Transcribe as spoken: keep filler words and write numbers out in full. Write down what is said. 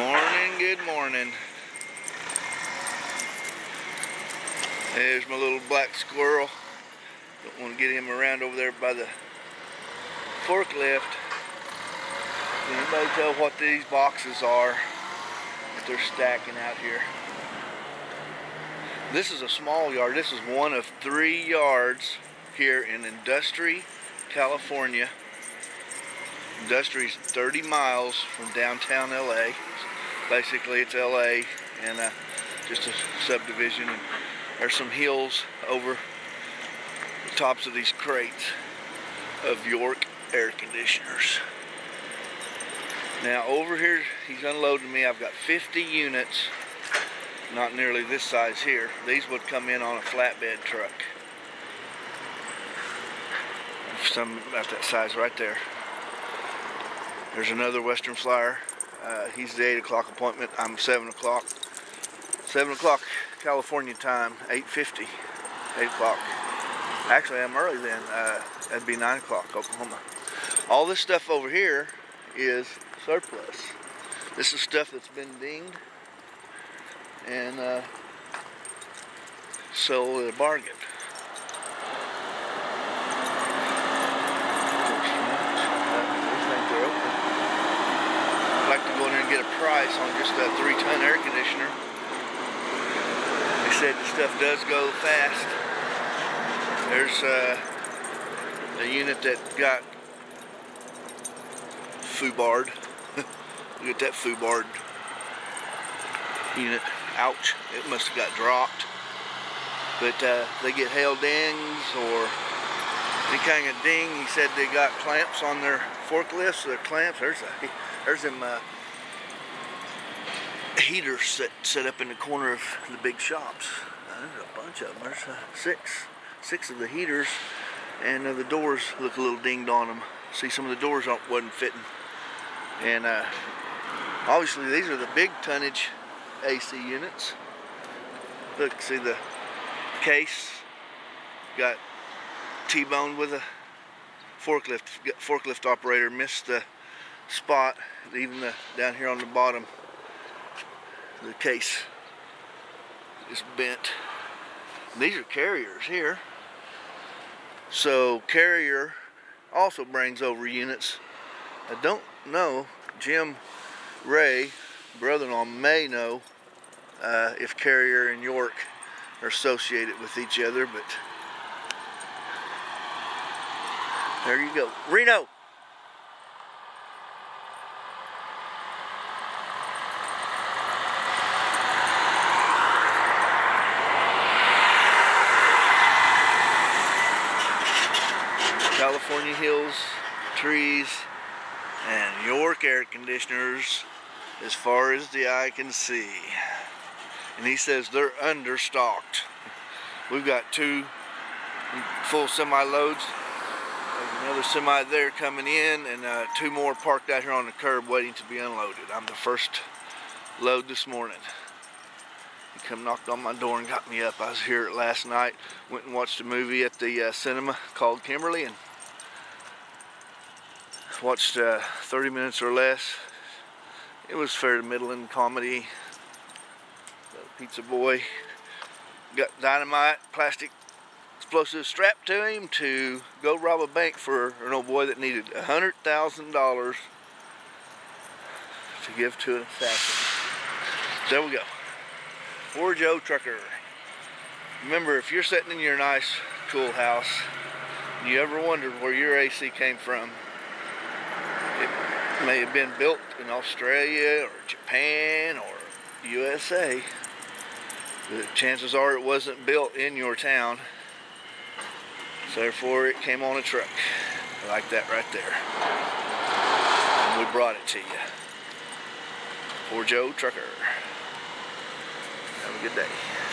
morning, good morning. There's my little black squirrel. Don't want to get him around over there by the forklift. Can anybody tell what these boxes are that they're stacking out here? This is a small yard. This is one of three yards here in Industry, California. Industry is thirty miles from downtown L A. Basically, it's L A and uh, just a subdivision. And there's some hills over the tops of these crates of York air conditioners. Now over here, he's unloading me. I've got fifty units, not nearly this size here. These would come in on a flatbed truck. Some about that size right there. There's another Western Flyer. Uh, he's the eight o'clock appointment. I'm seven o'clock. seven o'clock California time, eight fifty. eight o'clock. Actually, I'm early then. Uh, that'd be nine o'clock Oklahoma. All this stuff over here is surplus. This is stuff that's been dinged and uh, sold at a bargain. Get a price on just a three-ton air conditioner. They said the stuff does go fast. There's uh, a unit that got Fubard. Look at that Fubard unit. Ouch! It must have got dropped. But uh, they get hail dings or any kind of ding. He said they got clamps on their forklifts. Their clamps. There's a, there's them. Uh, Heaters set, set up in the corner of the big shops. Uh, there's a bunch of them. There's uh, six, six of the heaters, and uh, the doors look a little dinged on them. See, some of the doors aren't wasn't fitting. And uh, obviously, these are the big tonnage A C units. Look, see the case got T-boned with a forklift. Forklift operator missed the spot. Even the down here on the bottom. The case is bent. These are Carriers here. So Carrier also brings over units. I don't know. Jim Ray, brother-in-law, may know uh, if Carrier and York are associated with each other, but there you go. Reno! California hills, trees, and York air conditioners as far as the eye can see. And he says they're understocked. We've got two full semi-loads. Another semi there coming in, and uh, two more parked out here on the curb waiting to be unloaded. I'm the first load this morning. He come knocked on my door and got me up. I was here last night, went and watched a movie at the uh, cinema called Kimberly, and watched uh, thirty minutes or less. It was fair to middling comedy. Pizza boy got dynamite, plastic explosives strapped to him to go rob a bank for an old boy that needed one hundred thousand dollars to give to an assassin. There we go. Poor Joe Trucker. Remember, if you're sitting in your nice, cool house, and you ever wondered where your A C came from, it may have been built in Australia or Japan or U S A. The chances are it wasn't built in your town. So therefore, it came on a truck. I like that right there. And we brought it to you. Poor Joe Trucker. Have a good day.